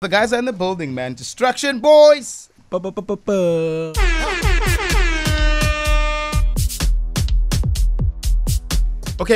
The guys are in the building, man. Destruction Boys! Okay,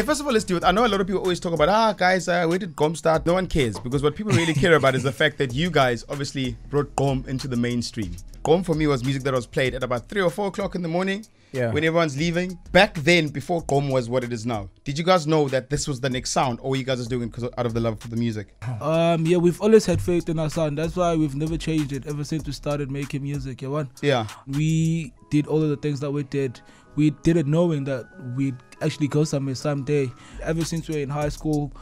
first of all, let's do it. I know a lot of people always talk about, guys, where did Gqom start? No one cares, because what people really care about is the fact that you guys obviously brought Gqom into the mainstream. Gqom for me was music that was played at about 3 or 4 o'clock in the morning. Yeah. When everyone's leaving. Back then, before Gqom was what it is now, did you guys know that this was the next sound, or you guys are doing it because out of the love for the music? Yeah, we've always had faith in our sound. That's why we've never changed it ever since we started making music. You know? Yeah. We did all of the things that we did. We did it knowing that we'd actually go somewhere someday. Ever since we were in high school,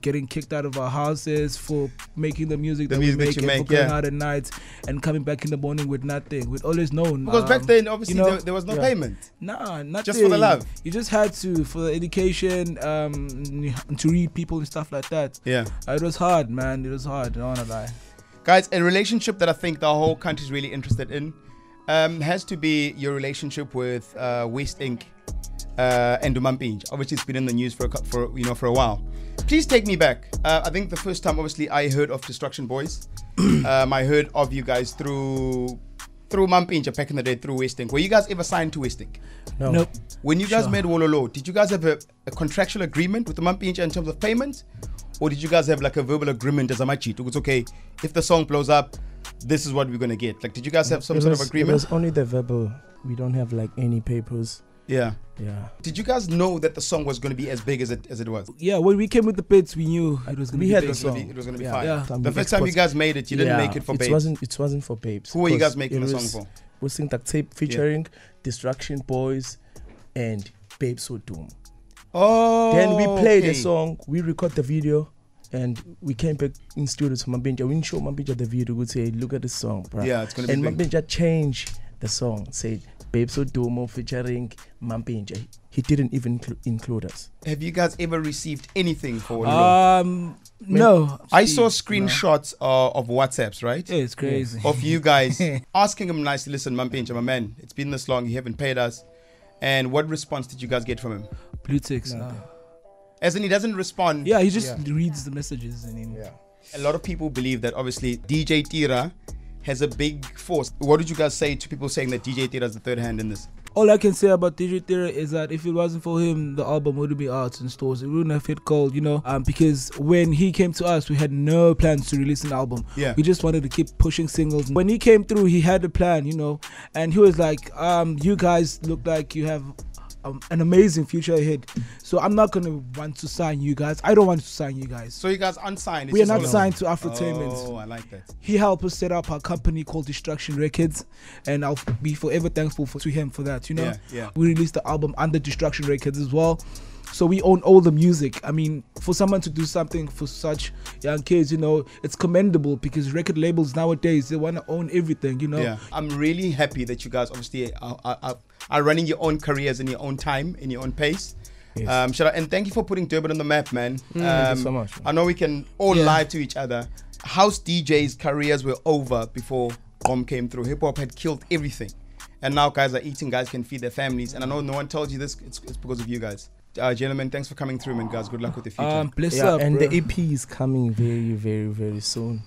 getting kicked out of our houses for making the music that we make, for going out at night and coming back in the morning with nothing. We'd always known. Because back then, obviously, you know, there was no payment. Nah, nothing. Just for the love. You just had to, for the education, to read people and stuff like that. Yeah. It was hard, man. It was hard, I don't wanna lie. Guys, a relationship that I think the whole country's really interested in has to be your relationship with Waste Inc. And Mampintsha. Obviously, it's been in the news for a while. Please take me back. I think the first time, obviously, I heard of Destruction Boys. I heard of you guys through Mampintsha back in the day, through Westing. Were you guys ever signed to Westing? No. Nope. When you guys made Wallalo, did you guys have a contractual agreement with the Mampintsha in terms of payment, or did you guys have like a verbal agreement as a Machi? It was okay if the song blows up, this is what we're gonna get. Like, did you guys have some sort of agreement? It was only the verbal. We don't have like any papers. Yeah. Yeah. Did you guys know that the song was going to be as big as it was? Yeah, when we came with the bids, we knew it was going to be big. It was going to be fine. Yeah. The first time you guys made it, you didn't make it for Babes. It wasn't for Babes. Who were you guys making the song for? Westing that tape featuring Destruction Boys and Babes Wodumo. Oh. Then we played the song, we record the video, and we came back in studio to Mabinja. We showed Mabinja the video. We say, look at this song, bro. Yeah, it's going to be big. And Mabinja changed the song, said Babes Wodumo featuring Mampintsha. He didn't even include us. Have you guys ever received anything for Wallalo? No. I saw screenshots of WhatsApps, right? Yeah, it's crazy. Of you guys asking him nicely, listen, Mampintsha, my man, it's been this long, you haven't paid us. And what response did you guys get from him? Blue ticks. No. As in, he doesn't respond. Yeah, he just reads the messages. A lot of people believe that obviously DJ Tira has a big force. What did you guys say to people saying that DJ Tira is the third hand in this? All I can say about DJ Tira is that if it wasn't for him, the album wouldn't be out in stores. It wouldn't have hit gold, you know, because when he came to us, we had no plans to release an album. Yeah. We just wanted to keep pushing singles. When he came through, he had a plan, you know, and he was like, you guys look like you have an amazing future ahead, so I'm not gonna want to sign you guys. I don't want to sign you guys. So you guys aren't signed. We are not signed to afrotainment. Oh, I like that. He helped us set up our company called Destruction Records, and I'll be forever thankful to him for that. You know, we released the album under Destruction Records as well. So we own all the music. I mean, for someone to do something for such young kids, you know, it's commendable, because record labels nowadays, they want to own everything, you know. Yeah. I'm really happy that you guys obviously are running your own careers in your own time, in your own pace. Yes. And thank you for putting Durban on the map, man. Thank you so much. I know we can all lie to each other. House DJs' careers were over before Gqom came through. Hip-hop had killed everything. And now guys are eating, guys can feed their families. And I know no one tells you this, it's because of you guys. Gentlemen, thanks for coming through, man. Guys, good luck with the future. And the EP is coming very, very, very soon.